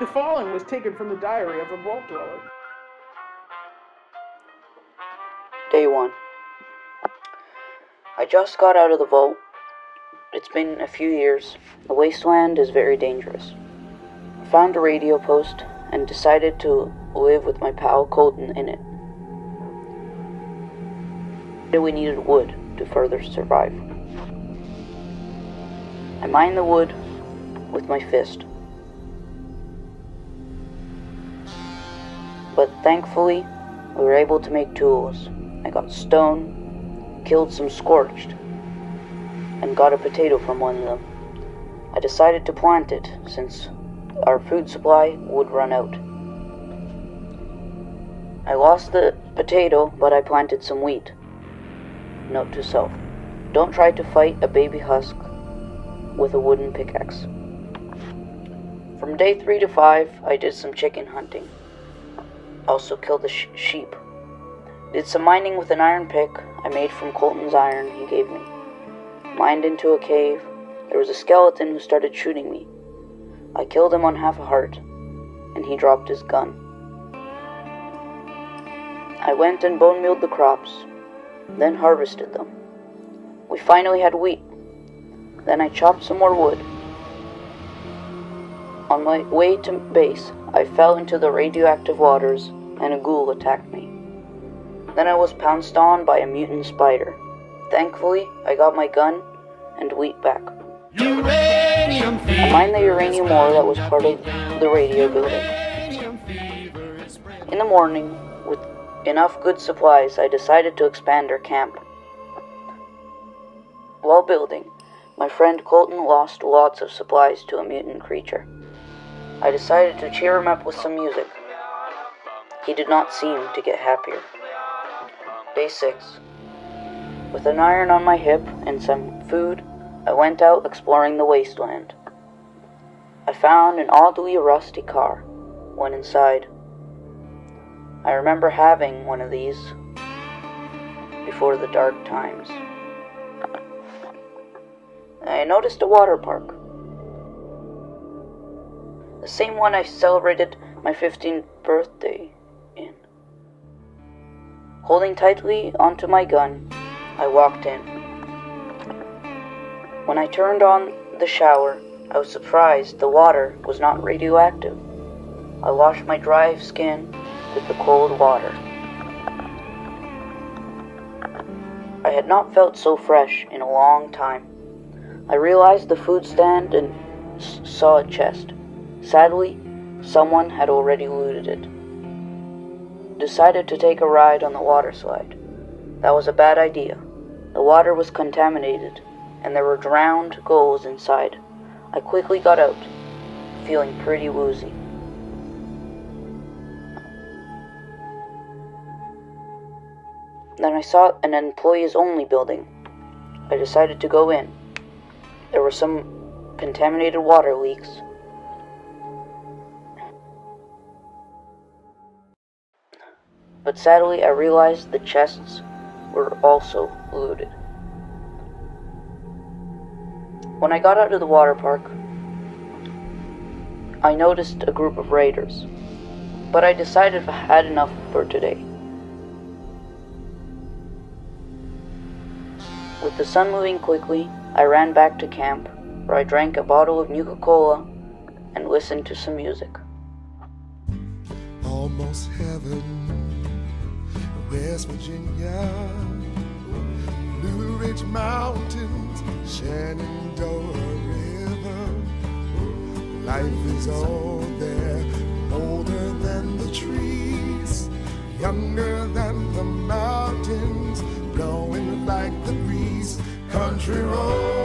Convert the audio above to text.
The following was taken from the diary of a vault dweller. Day 1. I just got out of the vault. It's been a few years. The wasteland is very dangerous. I found a radio post and decided to live with my pal Colton in it. We needed wood to further survive. I mined the wood with my fist. But thankfully, we were able to make tools. I got stone, killed some scorched, and got a potato from one of them. I decided to plant it since our food supply would run out. I lost the potato, but I planted some wheat. Note to self: don't try to fight a baby husk with a wooden pickaxe. From day 3 to 5, I did some chicken hunting. Also killed the sheep. Did some mining with an iron pick I made from Colton's iron he gave me. Mined into a cave. There was a skeleton who started shooting me. I killed him on half a heart, and he dropped his gun. I went and bone mealed the crops, then harvested them. We finally had wheat. Then I chopped some more wood. On my way to base, I fell into the radioactive waters and a ghoul attacked me. Then I was pounced on by a mutant spider. Thankfully, I got my gun and wheat back. I mined the uranium ore that was part of the radio building. In the morning, with enough good supplies, I decided to expand our camp. While building, my friend Colton lost lots of supplies to a mutant creature. I decided to cheer him up with some music. He did not seem to get happier. Day 6. With an iron on my hip and some food, I went out exploring the wasteland. I found an oddly rusty car. Went inside. I remember having one of these before the dark times. I noticed a water park. The same one I celebrated my 15th birthday in. Holding tightly onto my gun, I walked in. When I turned on the shower, I was surprised the water was not radioactive. I washed my dry skin with the cold water. I had not felt so fresh in a long time. I realized the food stand and saw a chest. Sadly, someone had already looted it. Decided to take a ride on the water slide. That was a bad idea. The water was contaminated, and there were drowned gulls inside. I quickly got out, feeling pretty woozy. Then I saw an employees-only building. I decided to go in. There were some contaminated water leaks. But sadly, I realized the chests were also looted. When I got out of the water park, I noticed a group of raiders. But I decided I had enough for today. With the sun moving quickly, I ran back to camp, where I drank a bottle of Nuka-Cola and listened to some music. Almost heaven, West Virginia, Blue Ridge Mountains, Shenandoah River. Life is all there, older than the trees, younger than the mountains, blowing like the breeze. Country road.